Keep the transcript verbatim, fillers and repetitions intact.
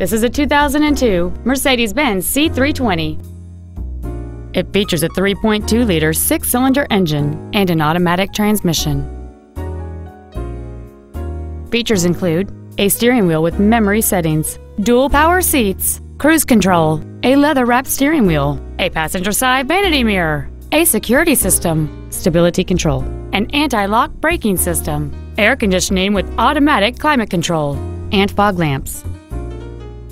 This is a two thousand two Mercedes-Benz C three twenty. It features a three point two liter six-cylinder engine and an automatic transmission. Features include a steering wheel with memory settings, dual power seats, cruise control, a leather-wrapped steering wheel, a passenger side vanity mirror, a security system, stability control, an anti-lock braking system, air conditioning with automatic climate control, and fog lamps.